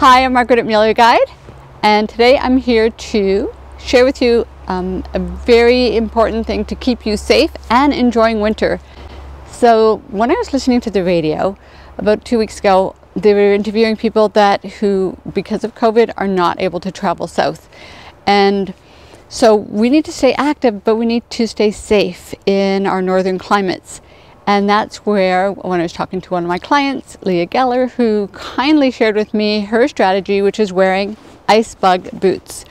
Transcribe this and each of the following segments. Hi, I'm Margaret at MelioGuide, and today I'm here to share with you a very important thing to keep you safe and enjoying winter. So when I was listening to the radio about 2 weeks ago, they were interviewing people who, because of COVID, are not able to travel south. And so we need to stay active, but we need to stay safe in our northern climates. And that's where, when I was talking to one of my clients, Leah Geller, who kindly shared with me her strategy, which is wearing Icebug boots.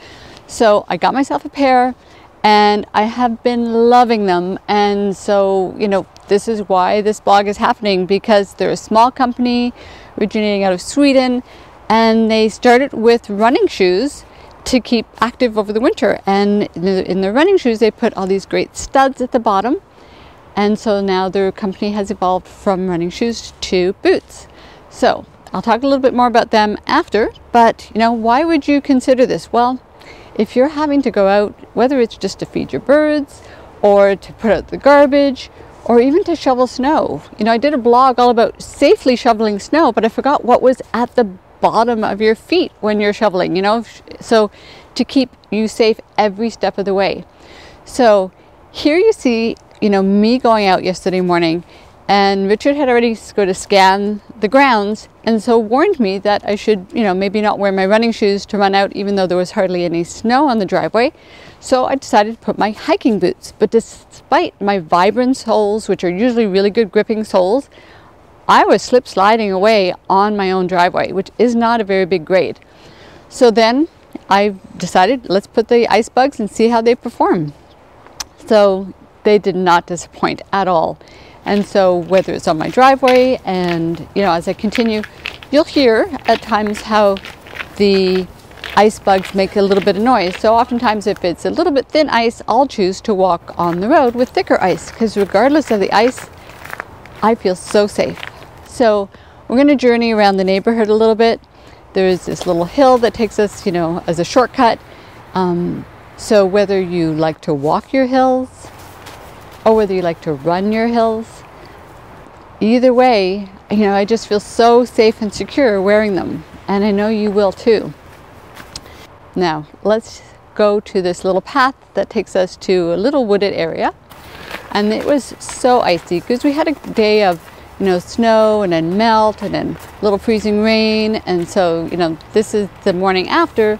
So I got myself a pair and I have been loving them. And so, you know, this is why this blog is happening, because they're a small company originating out of Sweden, and they started with running shoes to keep active over the winter. And in the running shoes, they put all these great studs at the bottom. And so now their company has evolved from running shoes to boots. So I'll talk a little bit more about them after, but you know, why would you consider this? Well, if you're having to go out, whether it's just to feed your birds or to put out the garbage or even to shovel snow. You know, I did a blog all about safely shoveling snow, but I forgot what was at the bottom of your feet when you're shoveling, you know, so to keep you safe every step of the way. So here you see, you know, me going out yesterday morning, and Richard had already go to scan the grounds and so warned me that I should, you know, maybe not wear my running shoes to run out, even though there was hardly any snow on the driveway. So I decided to put my hiking boots, but despite my Vibram soles, which are usually really good gripping soles, I was slip sliding away on my own driveway, which is not a very big grade. So then I decided, let's put the Icebugs and see how they perform. So they did not disappoint at all. And so whether it's on my driveway, and you know, as I continue, you'll hear at times how the Icebugs make a little bit of noise. So oftentimes if it's a little bit thin ice, I'll choose to walk on the road with thicker ice, because regardless of the ice, I feel so safe. So we're going to journey around the neighborhood a little bit. There's this little hill that takes us, you know, as a shortcut. So whether you like to walk your hills, or whether you like to run your hills, either way, you know, I just feel so safe and secure wearing them, and I know you will too. Now let's go to this little path that takes us to a little wooded area, and it was so icy because we had a day of, you know, snow and then melt and then a little freezing rain. And so, you know, this is the morning after,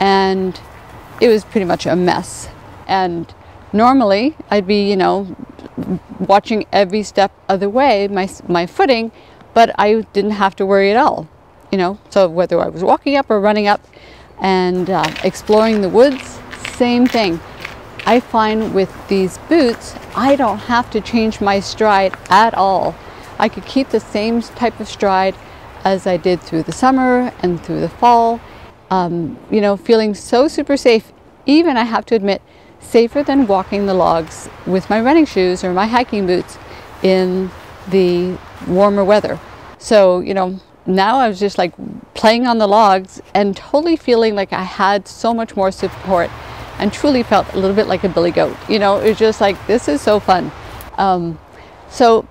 and it was pretty much a mess. And normally I'd be, you know, watching every step of the way, my footing, but I didn't have to worry at all, you know. So whether I was walking up or running up and exploring the woods, same thing. I find with these boots, I don't have to change my stride at all. I could keep the same type of stride as I did through the summer and through the fall, you know, feeling so super safe, even, I have to admit, safer than walking the logs with my running shoes or my hiking boots in the warmer weather. So, you know, now I was just like playing on the logs and totally feeling like I had so much more support, and truly felt a little bit like a billy goat. You know, it was just like, this is so fun. So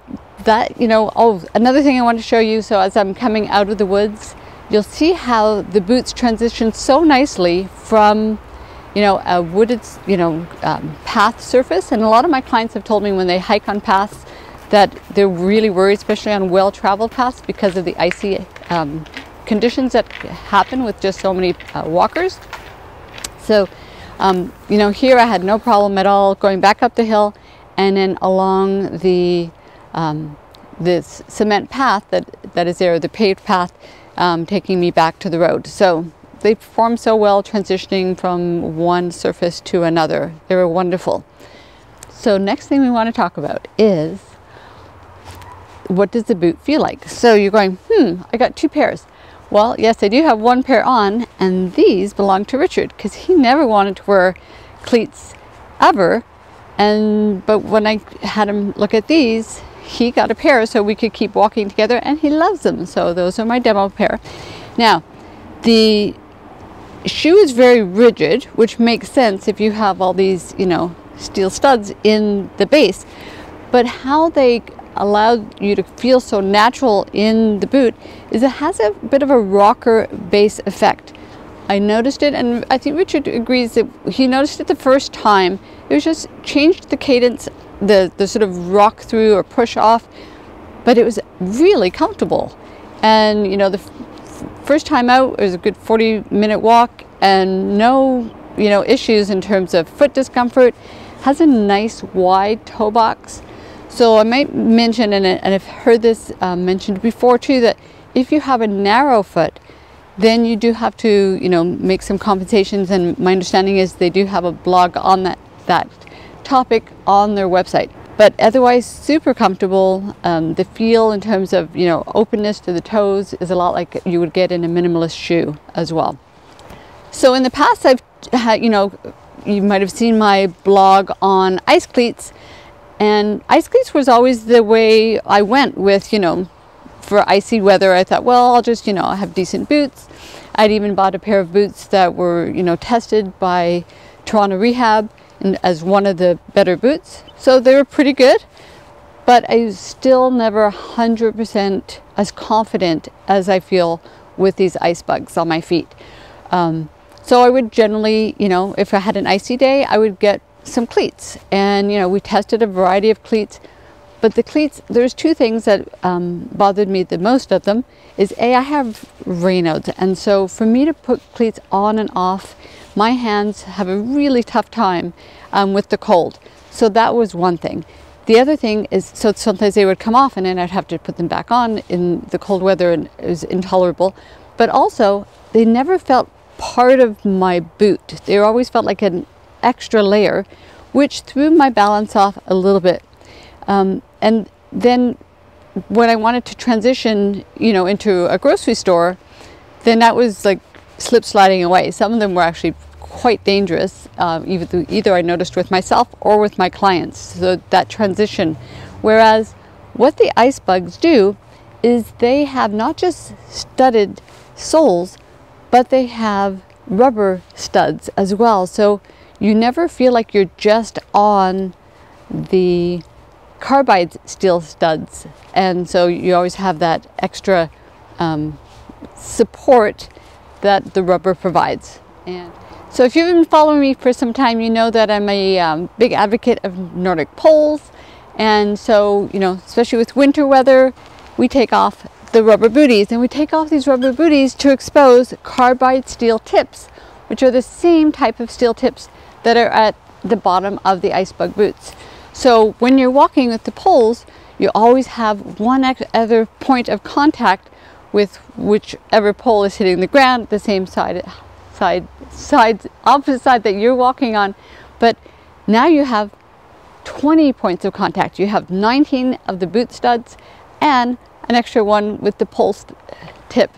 that, you know, oh, another thing I want to show you. So as I'm coming out of the woods, you'll see how the boots transition so nicely from, you know, a wooded, you know, path surface. And a lot of my clients have told me when they hike on paths that they're really worried, especially on well-traveled paths, because of the icy conditions that happen with just so many walkers. So, you know, here I had no problem at all going back up the hill and then along the this cement path that is there, the paved path, taking me back to the road. So they performed so well transitioning from one surface to another. They were wonderful. So next thing we want to talk about is, what does the boot feel like? So you're going, I got two pairs. Well, yes, I do have one pair on, and these belong to Richard, because he never wanted to wear cleats ever. But when I had him look at these, he got a pair so we could keep walking together, and he loves them. So those are my demo pair. Now, the shoe is very rigid, which makes sense if you have all these, you know, steel studs in the base, but how they allowed you to feel so natural in the boot is it has a bit of a rocker bass effect. I noticed it, and I think Richard agrees that he noticed it the first time. It was just changed the cadence, the sort of rock through or push off, but it was really comfortable. And you know, the first time out, it was a good 40-minute walk and no, you know, issues in terms of foot discomfort. Has a nice wide toe box. So I might mention, and I've heard this mentioned before too, that if you have a narrow foot, then you do have to, you know, make some compensations. And my understanding is they do have a blog on that topic on their website. But otherwise, super comfortable. The feel in terms of, you know, openness to the toes is a lot like you would get in a minimalist shoe as well. So in the past, I've had, you know, you might have seen my blog on ice cleats, and ice cleats was always the way I went with, you know, for icy weather. I thought, well, I'll just, you know, I have decent boots. I'd even bought a pair of boots that were, you know, tested by Toronto Rehab and as one of the better boots. So they were pretty good, but I was still never 100% as confident as I feel with these Icebugs on my feet. So I would generally, you know, if I had an icy day, I would get some cleats. And, you know, we tested a variety of cleats. But the cleats, there's two things that bothered me the most of them is A, I have Raynaud's. And so for me to put cleats on and off, my hands have a really tough time with the cold. So that was one thing. The other thing is, so sometimes they would come off and then I'd have to put them back on in the cold weather, and it was intolerable. But also, they never felt part of my boot. They always felt like an extra layer, which threw my balance off a little bit. And then when I wanted to transition, you know, into a grocery store, then that was like slip sliding away. Some of them were actually quite dangerous, either I noticed with myself or with my clients, so that transition. Whereas what the Icebugs do is they have not just studded soles, but they have rubber studs as well. So you never feel like you're just on the carbide steel studs. And so you always have that extra support that the rubber provides. And so if you've been following me for some time, you know that I'm a big advocate of Nordic poles. And so, you know, especially with winter weather, we take off the rubber booties, and we take off these rubber booties to expose carbide steel tips, which are the same type of steel tips that are at the bottom of the Icebug boots. So when you're walking with the poles, you always have one other point of contact with whichever pole is hitting the ground, the same opposite side that you're walking on. But now you have 20 points of contact. You have 19 of the boot studs and an extra one with the pole tip,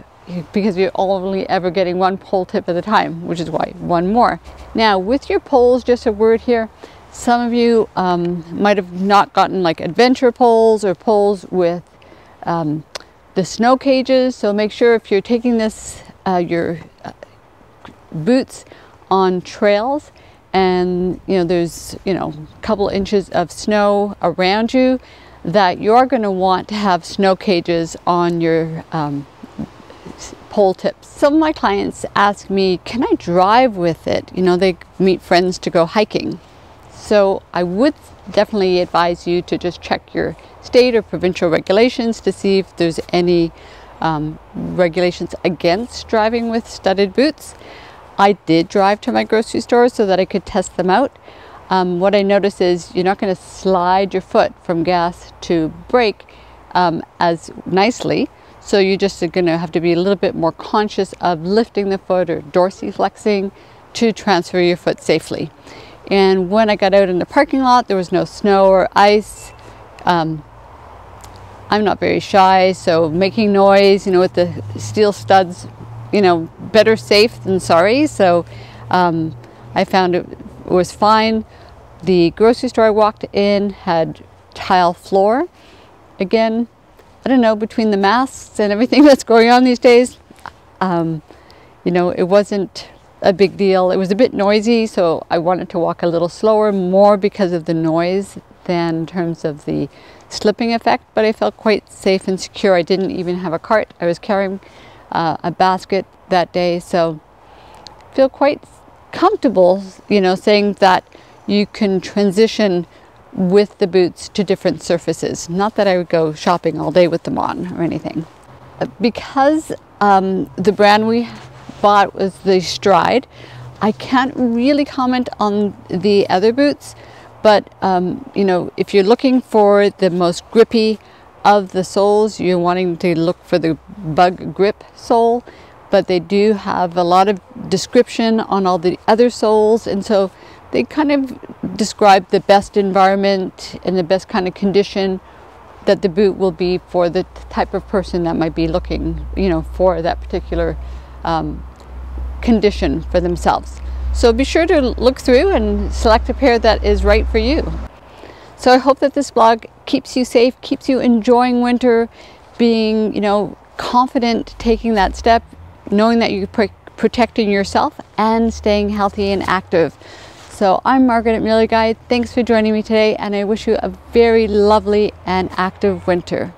because you're only ever getting one pole tip at a time, which is why one more. Now with your poles, just a word here, some of you might have not gotten like adventure poles or poles with the snow cages. So make sure if you're taking this, your boots on trails, and you know, there's, you know, a couple inches of snow around you, that you're going to want to have snow cages on your pole tips. Some of my clients ask me, can I drive with it? You know, they meet friends to go hiking. So I would definitely advise you to just check your state or provincial regulations to see if there's any regulations against driving with studded boots. I did drive to my grocery store so that I could test them out. What I notice is you're not going to slide your foot from gas to brake as nicely. So you're just going to have to be a little bit more conscious of lifting the foot or dorsiflexing to transfer your foot safely. And when I got out in the parking lot, there was no snow or ice. I'm not very shy, so making noise, you know, with the steel studs, you know, better safe than sorry. So I found it was fine. The grocery store I walked in had tile floor. Again, I don't know, between the masks and everything that's going on these days, you know, it wasn't a big deal. It was a bit noisy, so I wanted to walk a little slower, more because of the noise thin in terms of the slipping effect, but I felt quite safe and secure. I didn't even have a cart. I was carrying a basket that day, so I feel quite comfortable, you know, saying that you can transition with the boots to different surfaces. Not that I would go shopping all day with them on or anything. Because the brand we bought was the Stride, I can't really comment on the other boots, but you know, if you're looking for the most grippy of the soles, you're wanting to look for the BUGrip sole, but they do have a lot of description on all the other soles, and so they kind of describe the best environment and the best kind of condition that the boot will be for the type of person that might be looking, you know, for that particular condition for themselves. So be sure to look through and select a pair that is right for you. So I hope that this vlog keeps you safe, keeps you enjoying winter, being, you know, confident taking that step, knowing that you're protecting yourself and staying healthy and active. So I'm Margaret at MelioGuide. Thanks for joining me today, and I wish you a very lovely and active winter.